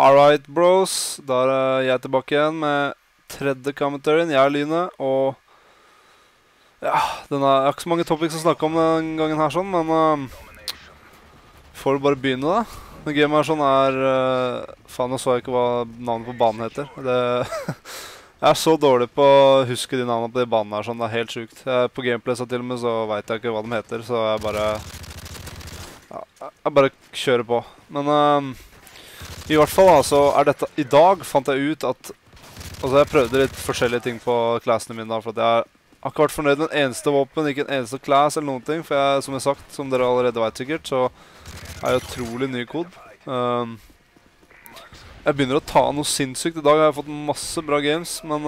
Alright, bros. Da er jeg tilbake igjen med tredje kommentarien. Jeg er Lyne, og ja, den er ikke så mange topics å snakke om den gangen her, sånn, men får du bare begynne, da. Den gamet her sånn er faen, nå så jeg ikke hva navnet på banen heter. Jeg er så dårlig på å huske de navnene på de banene her, sånn. Det er helt sjukt. På gameplay så til og med så vet jeg ikke hva de heter, så jeg bare kjører på. Men i hvert fall, altså, er dette i dag fant jeg ut at altså, jeg prøvde litt forskjellige ting på classene mine da, for at jeg har ikke vært fornøyd med en eneste våpen, ikke en eneste class eller noen ting, for jeg, som jeg sagt, som dere allerede vet sikkert, så er jeg utrolig ny kod. Jeg begynner å ta noe sinnssykt. I dag har jeg fått masse bra games, men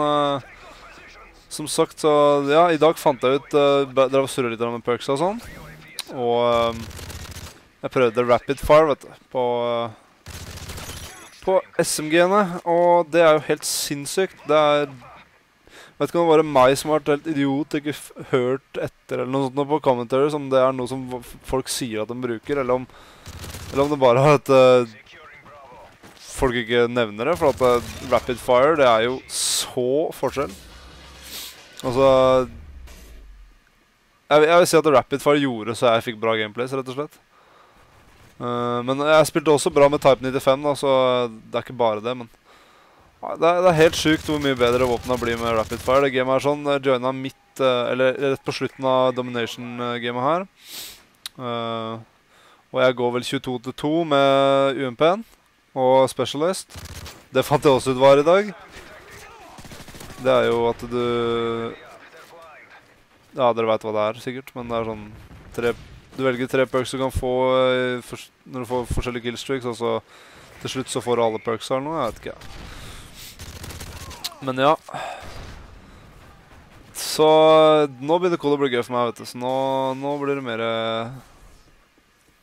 som sagt, så ja, i dag fant jeg ut, dere var surret litt med perks og sånn, og jeg prøvde rapid fire, vet du, på SMG-ene, og det er jo helt sinnssykt. Det er, vet ikke om det var meg som har vært helt idiot, ikke hørt etter eller noe sånt på commentaries, om det er noe som folk sier at de bruker, eller om det bare er at folk ikke nevner det, for at rapid fire, det er jo så forskjell. Altså, jeg vil si at rapid fire gjorde så jeg fikk bra gameplays, rett og slett. Men jeg spilte også bra med Type 95 da, så det er ikke bare det, men det er helt sykt hvor mye bedre våpnene blir med rapid fire. Det gamet er sånn, jeg joinet midt, eller rett på slutten av Domination-gamet her. Og jeg går vel 22-2 med UMP-en og Specialist. Det fant jeg også ut var i dag. Det er jo at du, ja, dere vet hva det er sikkert, men det er sånn du velger tre perks du kan få når du får forskjellige killstreaks, og så til slutt så får du alle perks eller noe, jeg vet ikke. Men ja. Så nå begynner Call å bli gøy for meg, vet du, så nå blir det mer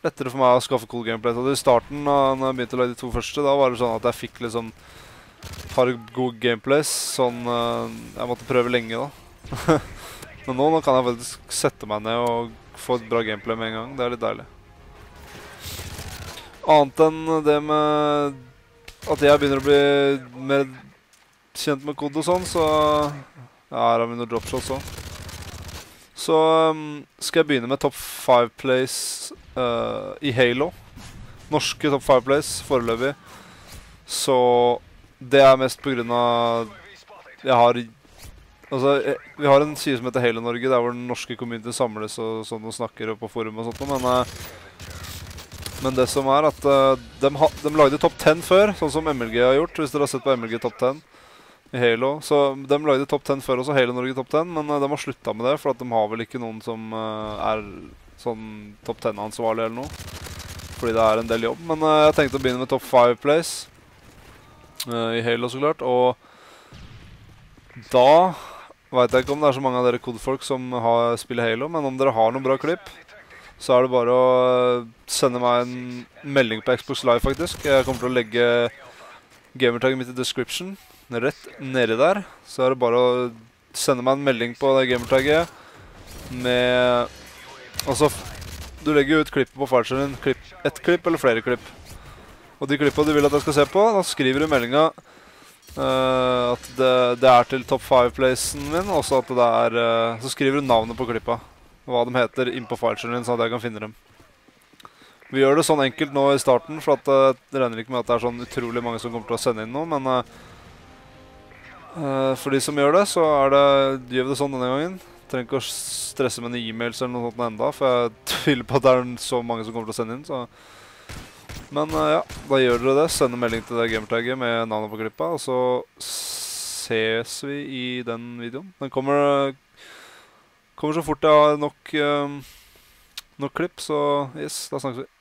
lettere for meg å skaffe cool gameplay. Så i starten, når jeg begynte å lage de to første, da var det sånn at jeg fikk liksom et par gode gameplays, sånn jeg måtte prøve lenge da. Men nå kan jeg faktisk sette meg ned og få et bra gameplay med en gang. Det er litt deilig. Annet enn det med at jeg begynner å bli mer kjent med kode og sånn, så ja, her har vi noen dropshots også. Så skal jeg begynne med Top 5 Plays i Halo. Norske Top 5 Plays foreløpig. Så det er mest på grunn av jeg har altså, vi har en side som heter Halo Norge, der hvor den norske community samles og sånn og snakker på forum og sånt, men det som er at de lagde topp 10 før, sånn som MLG har gjort, hvis dere har sett på MLG topp 10 i Halo. Så de lagde topp 10 før også, Halo Norge topp 10, men de har sluttet med det, for at de har vel ikke noen som er sånn topp 10-ansvarlig eller noe, fordi det er en del jobb. Men jeg tenkte å begynne med topp 5 plays i Halo, så klart, og da vet jeg ikke om det er så mange av dere kodefolk som spiller Halo, men om dere har noen bra klipp, så er det bare å sende meg en melding på Xbox Live, faktisk. Jeg kommer til å legge gamertagget mitt i description, rett nedi der. Så er det bare å sende meg en melding på det gamertagget, med, altså, du legger jo ut klippet på fartskjøren din, ett klipp eller flere klipp. Og de klippene du vil at jeg skal se på, da skriver du meldinga, at det er til topp 5-placen min, og så at det er så skriver du navnet på klippa, hva de heter, inn på fileskjøren din, sånn at jeg kan finne dem. Vi gjør det sånn enkelt nå i starten, for at jeg regner ikke med at det er sånn utrolig mange som kommer til å sende inn noe, men for de som gjør det, så gjør vi det sånn denne gangen. Trenger ikke å stresse med en e-mails eller noe sånt enda, for jeg tviler på at det er så mange som kommer til å sende inn, så men ja, da gjør dere det. Send en melding til det gamertagget med navnet på klippa, og så ses vi i den videoen. Den kommer så fort jeg har nok klipp, så yes, da snakkes vi.